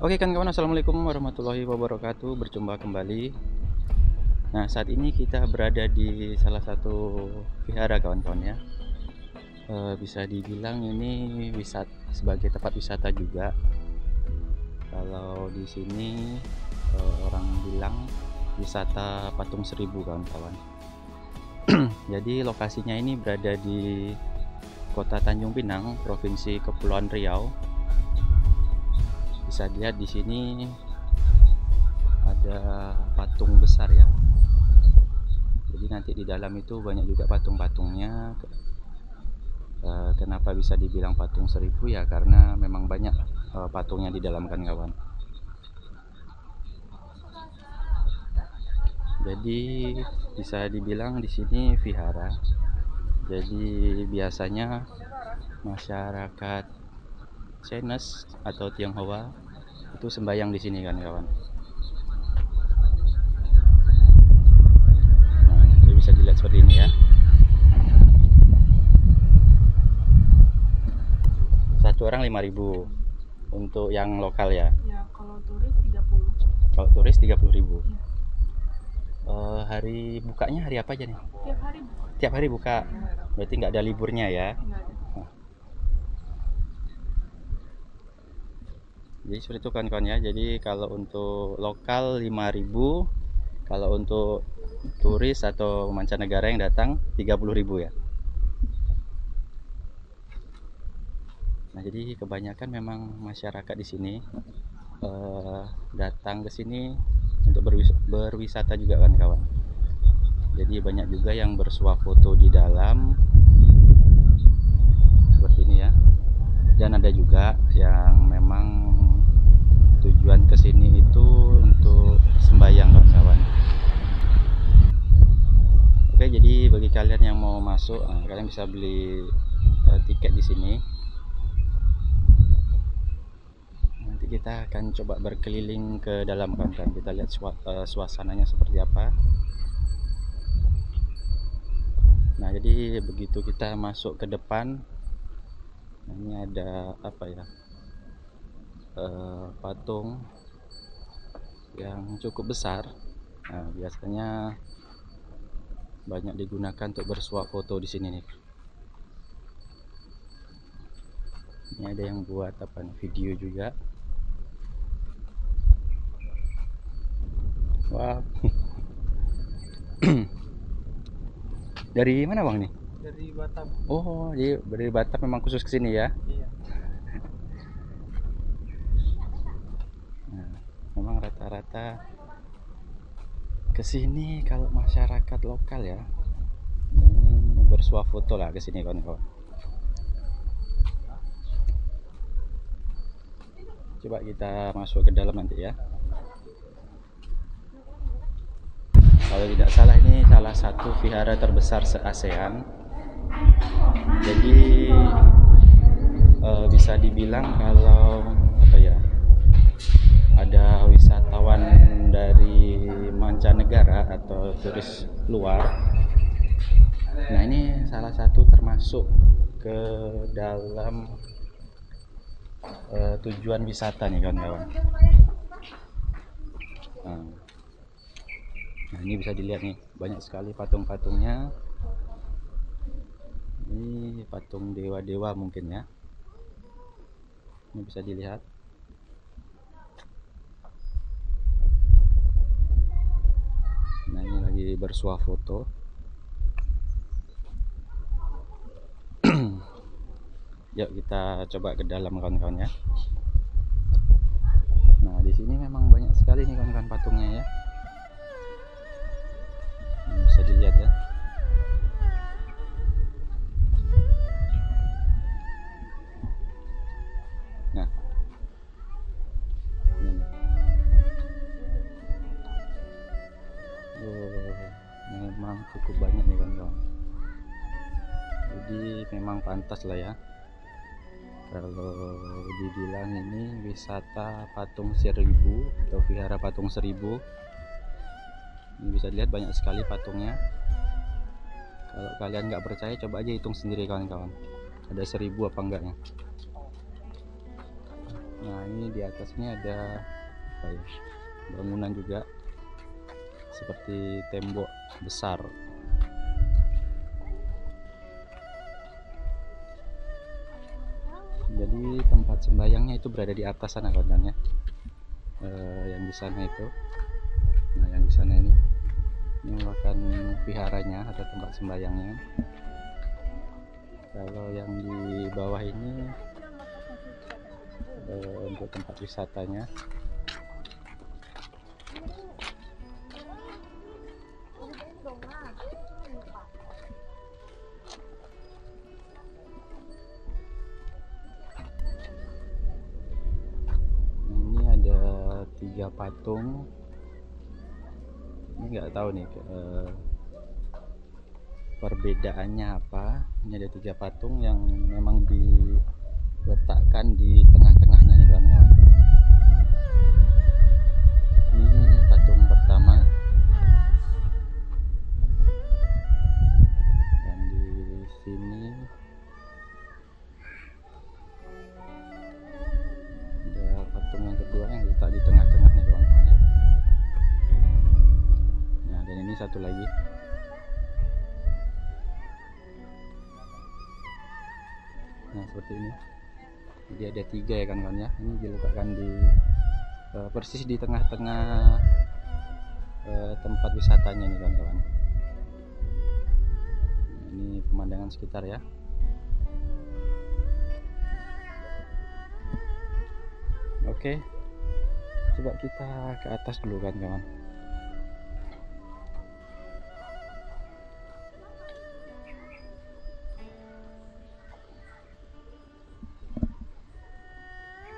Oke kawan-kawan, assalamualaikum warahmatullahi wabarakatuh. Berjumpa kembali. Nah saat ini kita berada di salah satu vihara kawan-kawan ya. Bisa dibilang ini sebagai tempat wisata juga. Kalau di sini orang bilang wisata patung seribu kawan-kawan. Jadi lokasinya ini berada di kota Tanjung Pinang, provinsi Kepulauan Riau. Bisa dilihat di sini ada patung besar ya. Jadi nanti di dalam itu banyak juga patung-patungnya. Kenapa bisa dibilang patung seribu ya? Karena memang banyak patungnya di dalam kan kawan. Jadi bisa dibilang di sini vihara. Jadi biasanya masyarakat Chinese atau Tionghoa itu sembahyang di sini kan kawan. Nah, itu bisa dilihat seperti ini ya. Satu orang 5.000 untuk yang lokal ya. Ya kalau turis 30. Kalau turis 30.000. Ya. Hari bukanya hari apa aja nih? Tiap hari. Tiap hari buka. Berarti nggak ada liburnya ya? Nggak ada. Jadi seperti itu kawan-kawan ya. Jadi kalau untuk lokal 5.000, kalau untuk turis atau mancanegara yang datang 30.000 ya. Nah jadi kebanyakan memang masyarakat di sini datang ke sini untuk berwisata juga kawan-kawan. Jadi banyak juga yang bersuah foto di dalam seperti ini ya. Dan ada juga yang memang tujuan kesini itu untuk sembahyang kawan-kawan. Oke, jadi bagi kalian yang mau masuk, kalian bisa beli tiket di sini. Nanti kita akan coba berkeliling ke dalam kawan-kawan. Kita lihat suasananya seperti apa. Nah, jadi begitu kita masuk ke depan, ini ada apa ya? Patung yang cukup besar. Nah, biasanya banyak digunakan untuk bersuah foto di sini nih. Ini ada yang buat apa nih, video juga. Wow. Dari mana bang nih? Dari Batam. Oh, jadi dari Batam memang khusus ke sini ya? Iya. Memang rata-rata kesini kalau masyarakat lokal ya, ini bersuah foto lah kesini kawan-kawan. Coba kita masuk ke dalam nanti ya. Kalau tidak salah ini salah satu vihara terbesar se-ASEAN. Jadi bisa dibilang kalau apa ya, ada wisatawan dari mancanegara atau turis luar. Nah ini salah satu termasuk ke dalam tujuan wisata nih kawan-kawan. Nah ini bisa dilihat nih, banyak sekali patung-patungnya. Ini patung dewa-dewa mungkin ya. Ini bisa dilihat. Nah ini lagi bersuah foto. Yuk kita coba ke dalam kawan-kawan ya. Nah di sini memang banyak sekali nih kawan-kawan patungnya ya. Ini bisa dilihat ya. Nah. Memang cukup banyak nih kawan-kawan. Jadi memang pantas lah ya kalau dibilang ini wisata patung seribu atau vihara patung seribu. Ini bisa dilihat banyak sekali patungnya. Kalau kalian nggak percaya coba aja hitung sendiri kawan-kawan, ada 1.000 apa enggaknya. Nah, ini di atasnya ada apa ya, bangunan juga seperti tembok besar. Jadi tempat sembayangnya itu berada di atas sana kawannya. Yang di sana itu, nah yang di sana ini merupakan viharanya atau tempat sembayangnya. Kalau yang di bawah ini untuk tempat wisatanya. Tiga patung ini, nggak tahu nih perbedaannya apa. Ini ada tiga patung yang memang diletakkan di tengah-tengahnya nih kawan-kawan. Ini patung pertama dan di sini ada patung yang kedua yang diletak di tengah-tengah. Dan ini satu lagi. Nah seperti ini. Jadi ada tiga ya kawan-kawan ya. Ini diletakkan di persis di tengah-tengah tempat wisatanya nih kawan-kawan. Nah, ini pemandangan sekitar ya. Oke, coba kita ke atas dulu kawan-kawan.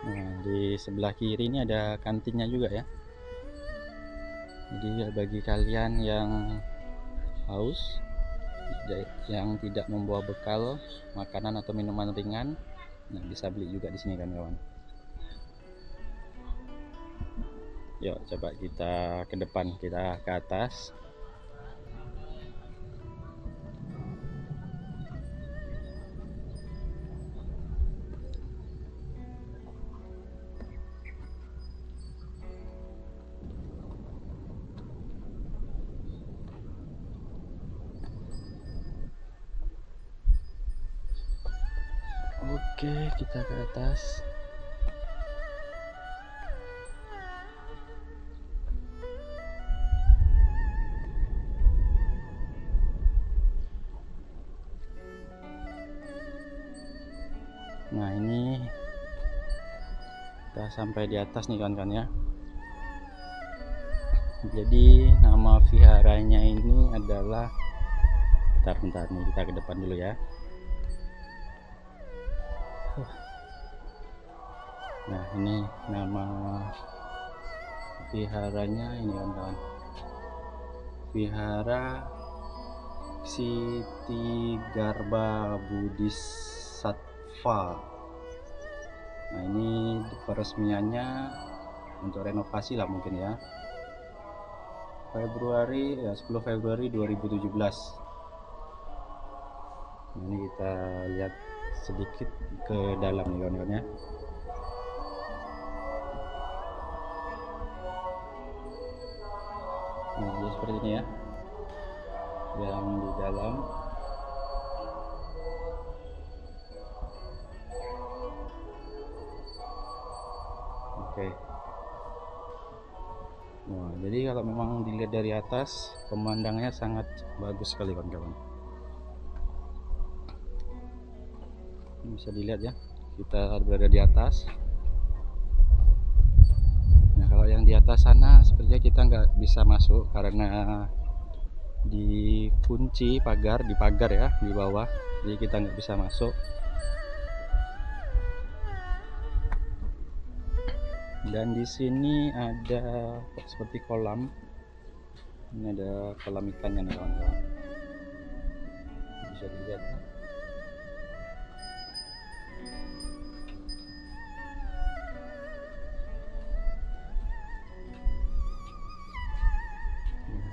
Nah, di sebelah kiri ini ada kantinnya juga ya. Jadi bagi kalian yang haus, yang tidak membawa bekal makanan atau minuman ringan, nah bisa beli juga di sini kan kawan. Yuk coba kita ke depan, kita ke atas. Oke, kita ke atas. Nah, ini kita sampai di atas nih kawan-kawan ya. Jadi nama viharanya ini adalah, bentar nih, kita ke depan dulu ya. Nah ini nama viharanya ini kawan-kawan, Vihara Ksitigarbha Bodhisattva. Nah ini peresmiannya untuk renovasi lah mungkin ya, Februari ya, 10 Februari 2017. Nah, ini kita lihat sedikit ke dalam nih kawan-kawan ya. Nah, jadi seperti ini ya yang di dalam. Oke. Nah, jadi kalau memang dilihat dari atas, pemandangannya sangat bagus sekali kawan-kawan. Bisa dilihat ya, kita berada di atas. Nah kalau yang di atas sana sepertinya kita nggak bisa masuk karena dikunci pagar, di pagar ya, di bawah, jadi kita nggak bisa masuk. Dan di sini ada seperti kolam, ini ada kolam ikannya nih kawan-kawan, bisa dilihat ya.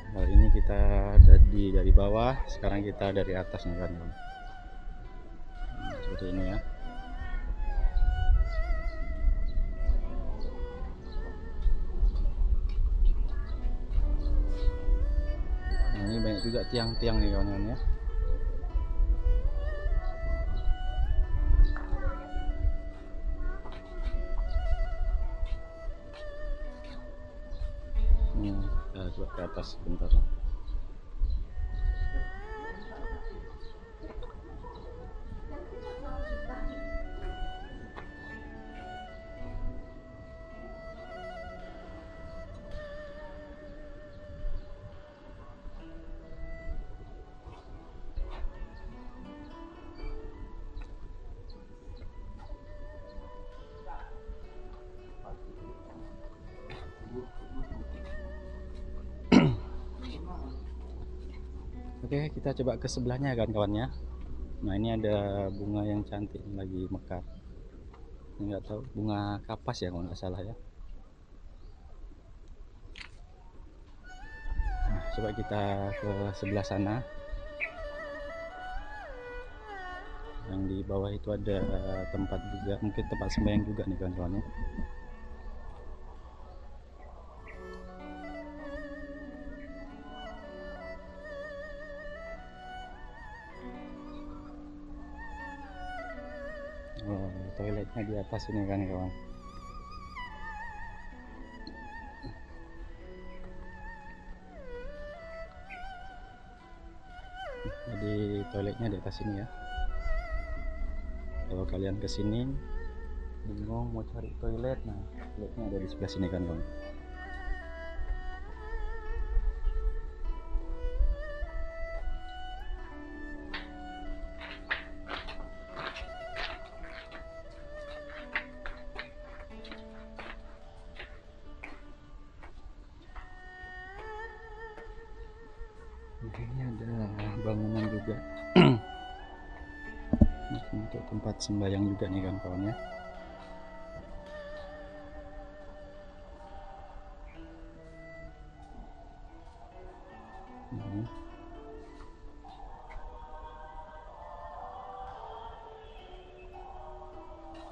Kali ini kita dari bawah, sekarang kita dari atas nih kan. Seperti ini ya. juga tiang-tiang nih kawan-kawan ya. Kita coba ke atas sebentar. Oke, kita coba ke sebelahnya kawan-kawannya. Nah, ini ada bunga yang cantik lagi mekar. Ini nggak tahu bunga kapas ya kalau nggak salah ya. Nah, coba kita ke sebelah sana. Yang di bawah itu ada tempat juga, mungkin tempat sembahyang juga nih kawan-kawannya. Oh, toiletnya di atas ini kan kawan. Jadi toiletnya di atas ini ya. Kalau kalian kesini bingung mau cari toilet, nah toiletnya ada di sebelah sini kan kawan. Ini ada bangunan juga untuk tempat sembahyang juga nih kawan-kawannya.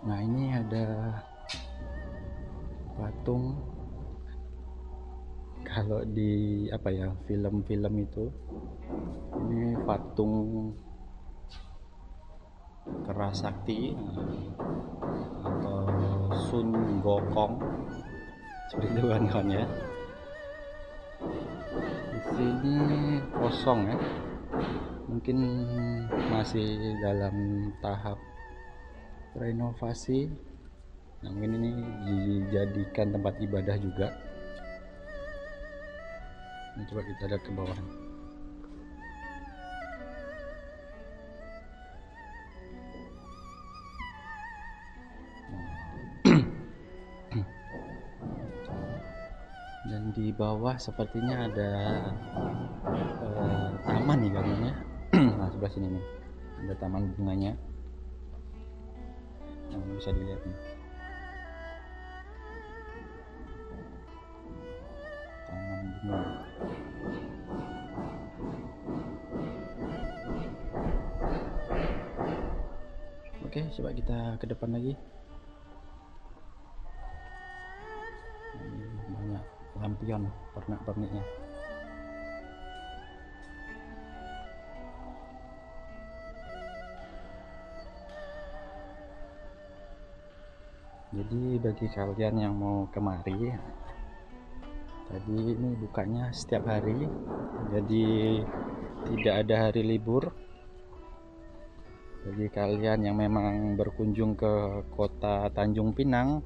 Nah ini ada patung. Kalau di apa ya film-film itu, ini patung keras sakti atau Sun Gokong seperti itu kan ya. Di sini kosong ya, mungkin masih dalam tahap renovasi. Nah, mungkin ini dijadikan tempat ibadah juga. Coba kita lihat ke bawah. Dan di bawah sepertinya ada taman nih gambarnya. Nah sebelah sini nih ada taman bunganya yang bisa dilihat nih. Taman bunga. Oke, coba kita ke depan lagi. Banyak lampion pernak-perniknya. Jadi bagi kalian yang mau kemari, tadi ini bukanya setiap hari, jadi tidak ada hari libur. Bagi kalian yang memang berkunjung ke kota Tanjung Pinang,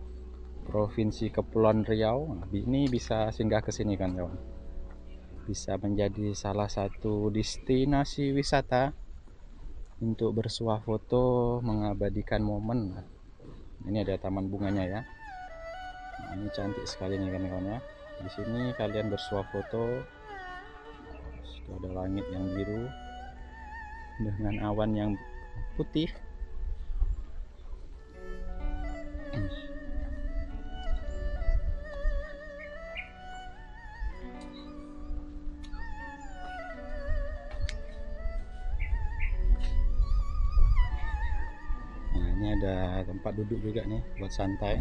Provinsi Kepulauan Riau, ini bisa singgah ke sini kan kawan. Bisa menjadi salah satu destinasi wisata untuk bersuah foto, mengabadikan momen. Ini ada taman bunganya ya. Nah, ini cantik sekali nih kan kawan ya. Di sini kalian bersuah foto. Sudah ada langit yang biru dengan awan yang putih. Nah, ini ada tempat duduk juga nih buat santai.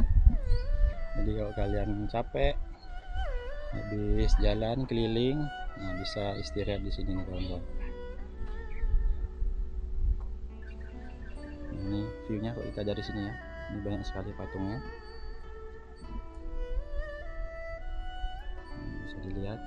Jadi kalau kalian capek habis jalan keliling, nah bisa istirahat di sini nih kawan-kawan. Ini viewnya kok kita dari sini ya, ini banyak sekali patungnya, bisa dilihat.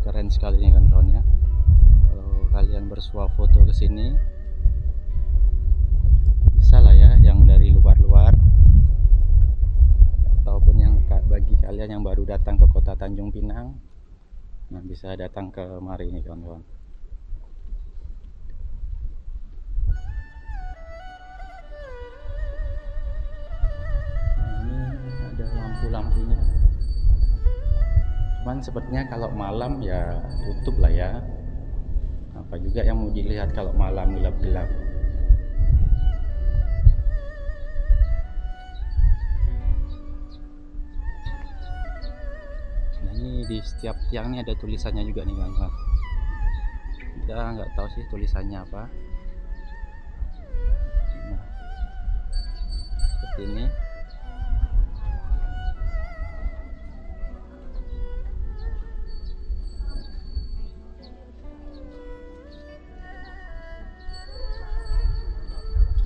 Keren sekali ini kawan-kawan ya. Kalau kalian bersuap foto ke sini, bisa lah ya yang dari luar-luar, ataupun yang bagi kalian yang baru datang ke kota Tanjung Pinang, nah bisa datang ke mari ini kawan-kawan. Ini ada lampu-lampunya. Cuman sepertinya kalau malam ya tutup lah ya. Apa juga yang mau dilihat kalau malam gelap-gelap. Nah ini di setiap tiang ini ada tulisannya juga nih kawan-kawan. Kita nggak tahu sih tulisannya apa. Nah, seperti ini.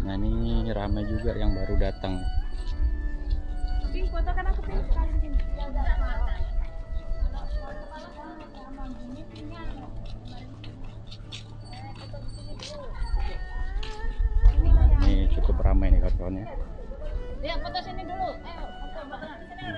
Nah ini ramai juga yang baru datang. Ini cukup ramai nih kawan-kawannya. Ya foto sini dulu. Ayo foto sini.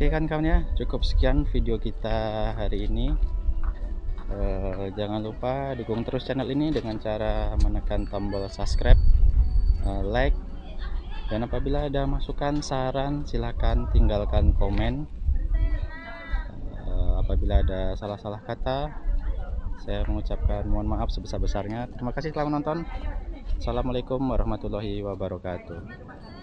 Oke kan kawan ya, cukup sekian video kita hari ini. Jangan lupa dukung terus channel ini dengan cara menekan tombol subscribe, like, dan apabila ada masukan saran silahkan tinggalkan komen. Apabila ada salah-salah kata, saya mengucapkan mohon maaf sebesar-besarnya. Terima kasih telah menonton. Assalamualaikum warahmatullahi wabarakatuh.